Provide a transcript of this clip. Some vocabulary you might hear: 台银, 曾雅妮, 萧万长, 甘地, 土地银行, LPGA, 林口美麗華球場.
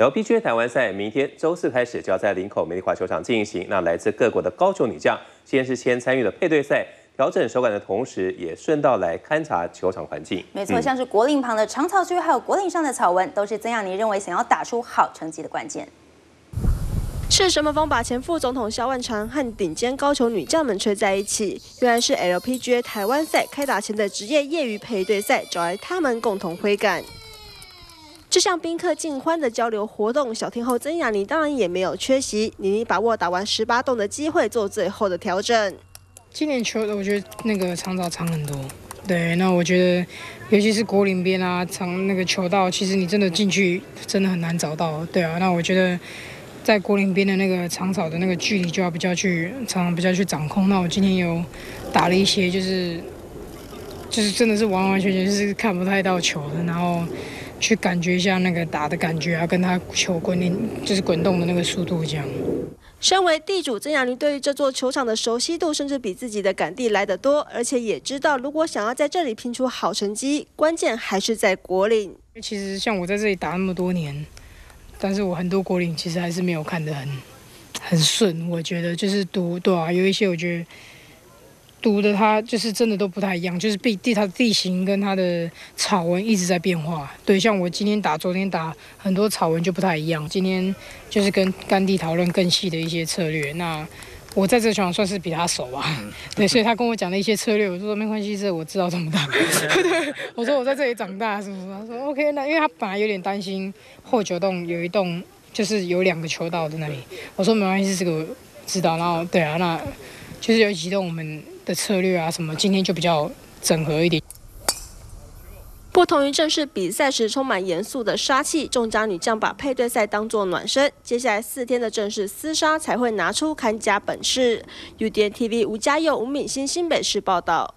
LPGA 台湾赛明天周四开始就要在林口美丽华球场进行。那来自各国的高手女将先参与了配对赛，调整手感的同时，也顺道来勘察球场环境。没错，像是国岭旁的长草区，还有国岭上的草纹，都是曾雅妮认为想要打出好成绩的关键。 是什么风把前副总统萧万长和顶尖高球女将们吹在一起？原来是 LPGA 台湾赛开打前的职业业余配对赛，找来他们共同挥杆。这项宾客尽欢的交流活动，小天后曾雅妮当然也没有缺席。妮妮把握打完18洞的机会，做最后的调整。今年球的我觉得那个长道长很多，对，那我觉得尤其是国岭边啊，长那个球道，其实你真的进去真的很难找到，对啊，那我觉得。 在国岭边的那个长草的那个距离就要比较去掌控。那我今天有打了一些，就是真的是完全就是看不太到球的，然后去感觉一下那个打的感觉啊，跟他球滚动的那个速度这样。身为地主，曾雅妮对于这座球场的熟悉度，甚至比自己的感地来得多，而且也知道，如果想要在这里拼出好成绩，关键还是在国岭。其实像我在这里打那么多年。 但是我很多国岭其实还是没有看得很顺，我觉得就是读对啊，有一些我觉得读的它就是真的都不太一样，就是它的地形跟它的草纹一直在变化。对，像我今天打、昨天打很多草纹就不太一样。今天就是跟甘地讨论更细的一些策略。那我在这场算是比他熟吧，对，所以他跟我讲的一些策略，我说没关系，这我知道怎么打。对，我说我在这里长大，是不是？他说 OK， 那因为他本来有点担心。 后九洞有一洞，就是有2个球道在那里。我说没关系，这个我知道。然后对啊，那就是有几洞我们的策略啊什么，今天就比较整合一点。不同于正式比赛时充满严肃的杀气，众家女将把配对赛当作暖身。接下来4天的正式厮杀才会拿出看家本事。UDN TV 吴家佑、吴敏欣，新北市报道。